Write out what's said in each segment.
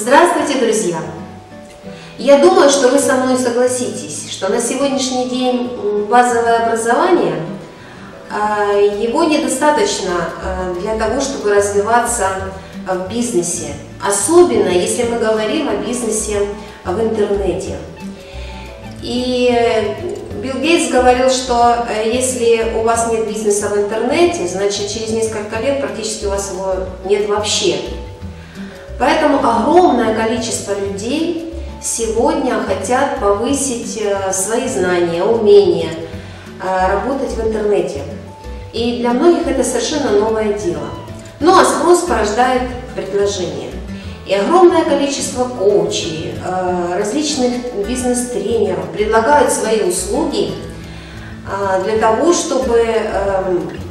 Здравствуйте, друзья! Я думаю, что вы со мной согласитесь, что на сегодняшний день базовое образование, его недостаточно для того, чтобы развиваться в бизнесе, особенно если мы говорим о бизнесе в интернете. И Билл Гейтс говорил, что если у вас нет бизнеса в интернете, значит через несколько лет практически у вас его нет вообще. Поэтому огромное количество людей сегодня хотят повысить свои знания, умения, работать в интернете. И для многих это совершенно новое дело. Ну а спрос порождает предложение. И огромное количество коучей, различных бизнес-тренеров предлагают свои услуги для того, чтобы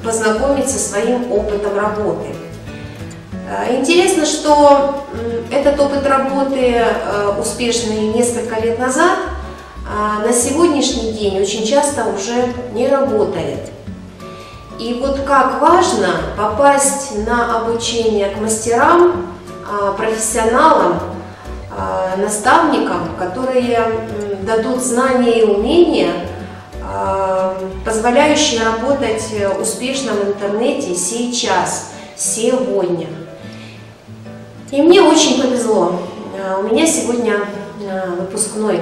познакомиться со своим опытом работы. Интересно, что этот опыт работы, успешный несколько лет назад, на сегодняшний день очень часто уже не работает. И вот как важно попасть на обучение к мастерам, профессионалам, наставникам, которые дадут знания и умения, позволяющие работать успешно в интернете сейчас, сегодня. И мне очень повезло. У меня сегодня выпускной.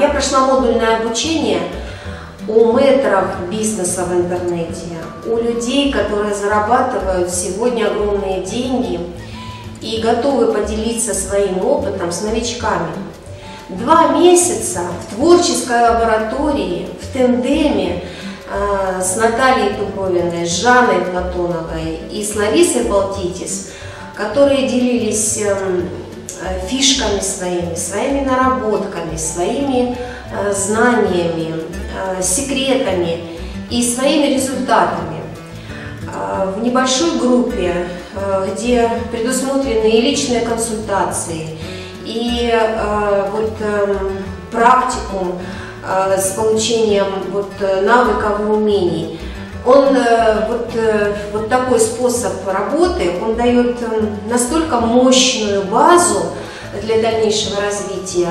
Я прошла модульное обучение у мэтров бизнеса в интернете, у людей, которые зарабатывают сегодня огромные деньги и готовы поделиться своим опытом с новичками. 2 месяца в творческой лаборатории, в тандеме с Натальей Туховиной, с Жанной Платоновой и с Ларисой Балтитис, которые делились фишками своими, своими наработками, своими знаниями, секретами и своими результатами в небольшой группе, где предусмотрены и личные консультации, и практикум с получением навыков и умений. Он вот такой способ работы, он дает настолько мощную базу для дальнейшего развития,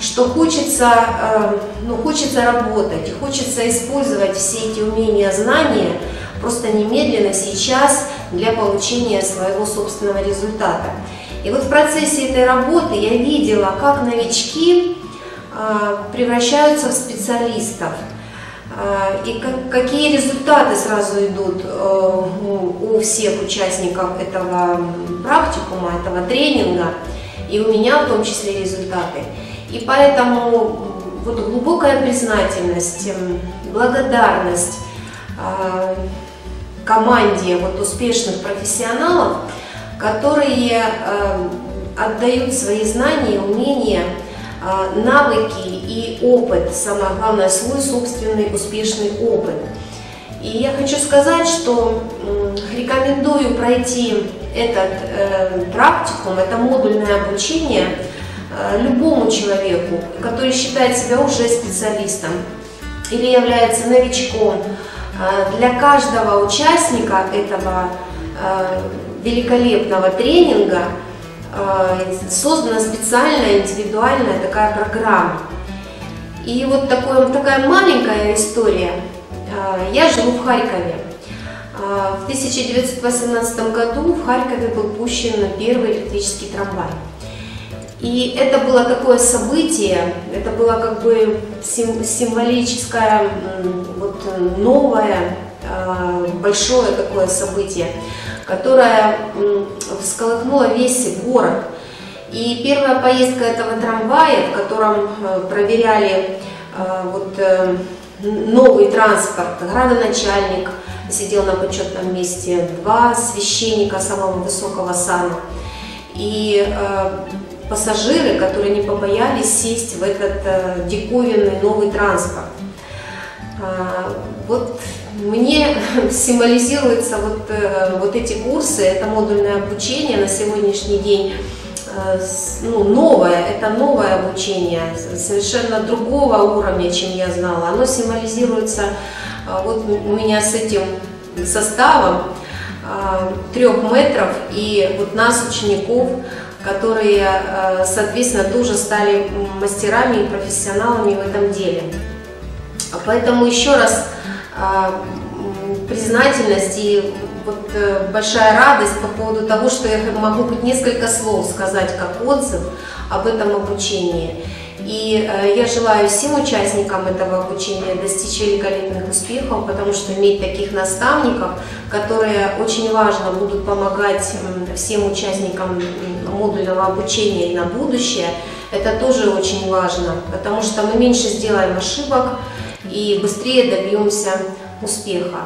что хочется работать, хочется использовать все эти умения, знания просто немедленно, сейчас, для получения своего собственного результата. И вот в процессе этой работы я видела, как новички превращаются в специалистов, и какие результаты сразу идут у всех участников этого практикума, этого тренинга, и у меня в том числе результаты. И поэтому вот глубокая признательность, благодарность команде успешных профессионалов, которые отдают свои знания, умения, навыки и опыт, самое главное, свой собственный успешный опыт. И я хочу сказать, что рекомендую пройти этот практикум, это модульное обучение любому человеку, который считает себя уже специалистом или является новичком. Для каждого участника этого великолепного тренинга создана специальная, индивидуальная такая программа. И вот такая маленькая история. Я живу в Харькове. В 1918 году в Харькове был пущен первый электрический трамвай. И это было такое событие, это было как бы символическое, новое, большое такое событие, которое всколыхнуло весь город. И первая поездка этого трамвая, в котором проверяли новый транспорт, градоначальник сидел на почетном месте, 2 священника самого высокого сана, и пассажиры, которые не побоялись сесть в этот диковинный новый транспорт. Мне символизируются эти курсы, это модульное обучение на сегодняшний день, новое, это новое обучение, совершенно другого уровня, чем я знала. Оно символизируется у меня с этим составом, 3 метров, и вот нас, учеников, которые, соответственно, тоже стали мастерами и профессионалами в этом деле. Поэтому еще раз признательность и вот большая радость по поводу того, что я могу хоть несколько слов сказать как отзыв об этом обучении. И я желаю всем участникам этого обучения достичь великолепных успехов, потому что иметь таких наставников, которые очень важно будут помогать всем участникам модульного обучения и на будущее, это тоже очень важно, потому что мы меньше сделаем ошибок и быстрее добьемся успеха.